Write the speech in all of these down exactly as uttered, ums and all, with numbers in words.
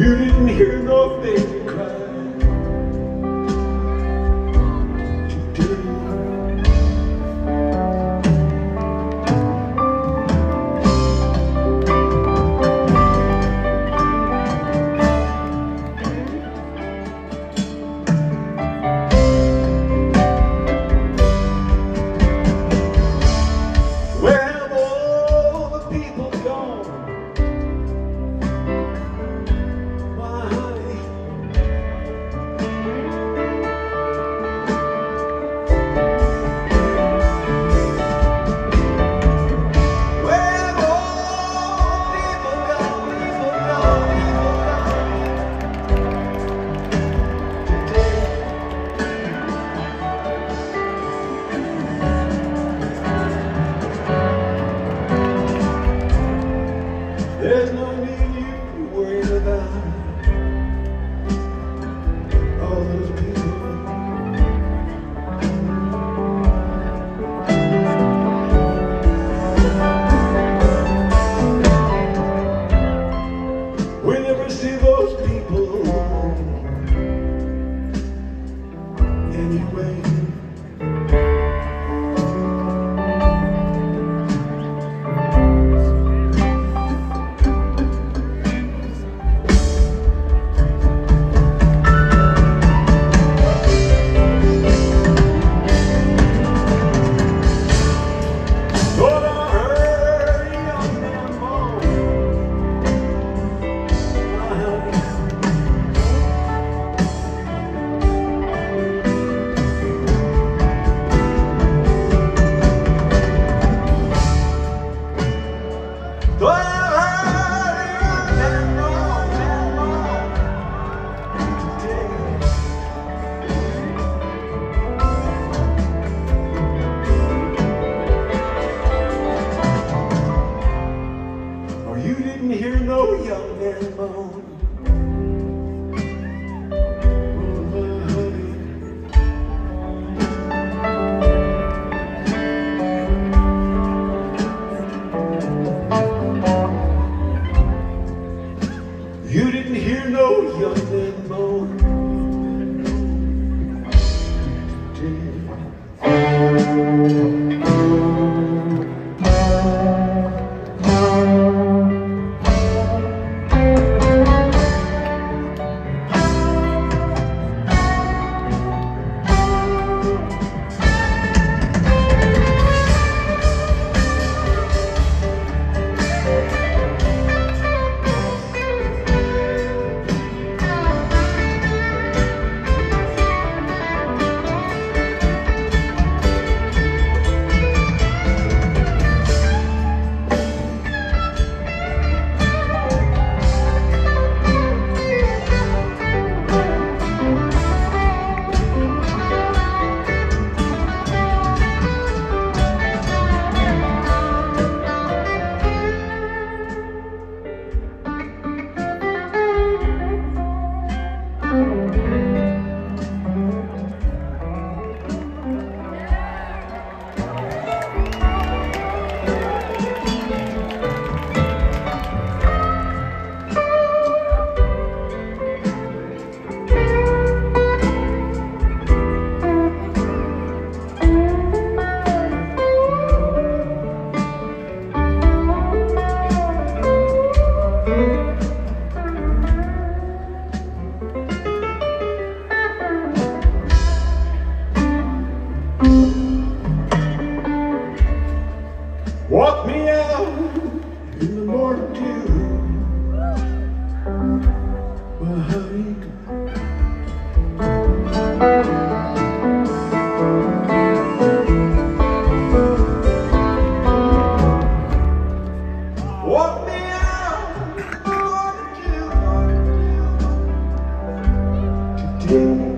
You didn't hear no baby cry. There's no need you worry about all those people. We never see those people around anyway. You didn't hear no young man moan. You didn't hear no young man moan. Walk me out in the morning dew, my honey. Walk me out in the morning dew today.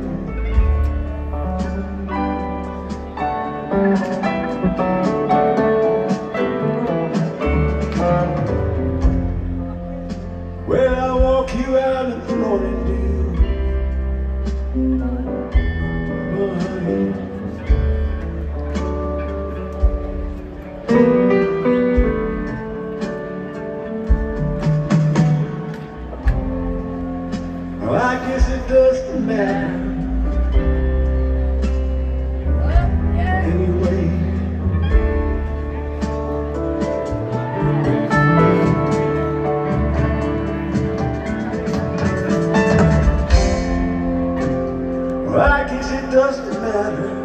Well, I'll walk you out in the morning. Well, I guess it doesn't matter. Anyway, well, I guess it doesn't matter.